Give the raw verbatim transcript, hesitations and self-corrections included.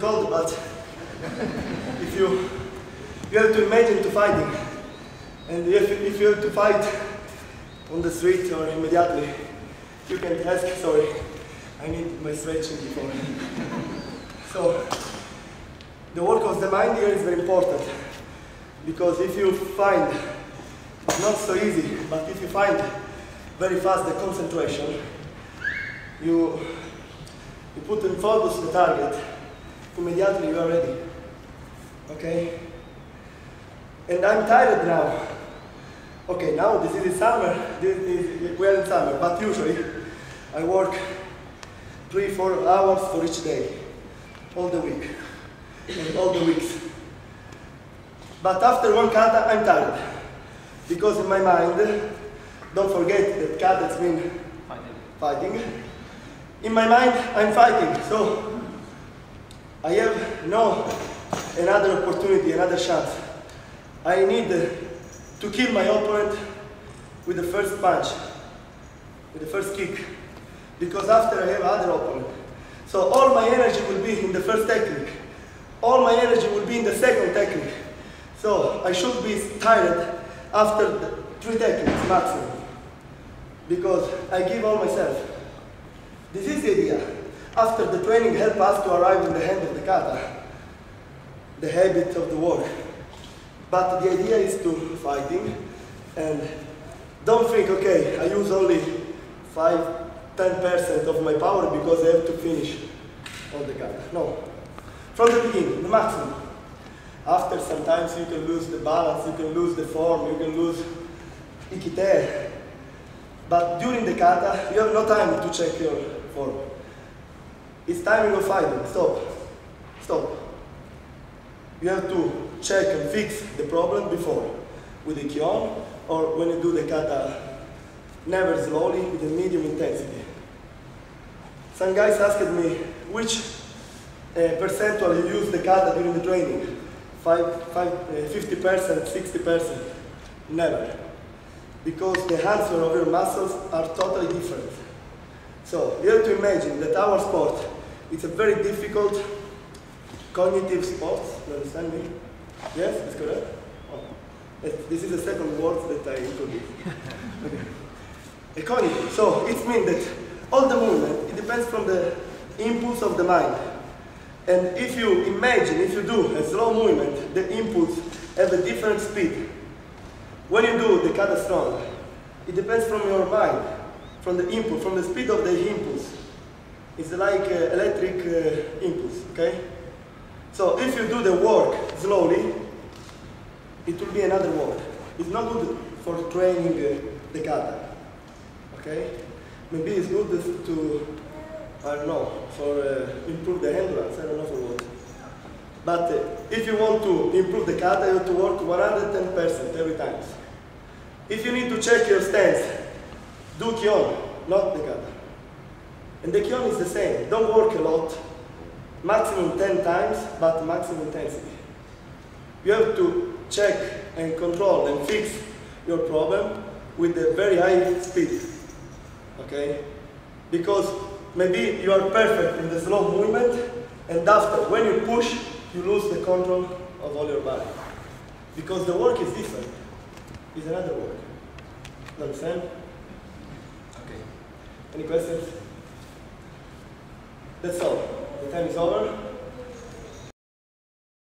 cold, but if you you have to imagine to fighting, and if if you have to fight on the street or immediately, you can ask, sorry, I need my stretching before. So the work of the mind here is very important, because if you find, not so easy, but if you find very fast the concentration, you, you put in focus the target, immediately you are ready, okay? And I'm tired now. Okay, now this is summer, this is, we are in summer, but usually I work three, four hours for each day, all the week, and all the weeks. But after one kata, I'm tired. Because in my mind, don't forget that kata means fighting. fighting. In my mind, I'm fighting, so I have no another opportunity, another chance. I need to kill my opponent with the first punch, with the first kick, because after I have other opponent. So all my energy will be in the first technique. All my energy will be in the second technique. So I should be tired after the three techniques maximum, because I give all myself. This is the idea. After the training, help us to arrive in the hand of the kata, the habit of the work. But the idea is to fighting, and don't think, okay, I use only five, ten percent of my power because I have to finish all the kata. No, from the beginning, the maximum. After, sometimes you can lose the balance, you can lose the form, you can lose ikite. But during the kata, you have no time to check your form. It's timing of fighting. Stop. Stop. You have to check and fix the problem before, with the kion, or when you do the kata, never slowly, with a medium intensity. Some guys asked me, which uh, percentual you use the kata during the training? five, five, uh, fifty percent, sixty percent, never. Because the answer of your muscles are totally different. So you have to imagine that our sport is a very difficult cognitive sport, you understand me? Yes, that's correct? Oh. This is the second word that I included. Okay. A cognitive, so it means that all the movement, it depends from the impulse of the mind. And if you imagine, if you do a slow movement, the inputs have a different speed. When you do the kata strong, it depends from your mind, from the input, from the speed of the impulse. It's like uh, electric uh, impulse, okay? So if you do the work slowly, it will be another work. It's not good for training uh, the kata, okay? Maybe it's good to, I don't know, for uh, improve the endurance, I don't know for what. But uh, if you want to improve the kata, you have to work one hundred ten percent every time. If you need to check your stance, do kion, not the kata. And the kion is the same, don't work a lot, maximum ten times, but maximum intensity. You have to check and control and fix your problem with a very high speed, okay? Because maybe you are perfect in the slow movement, and after, when you push, you lose the control of all your body. Because the work is different. It's another work. You understand? Okay. Any questions? That's all. The time is over.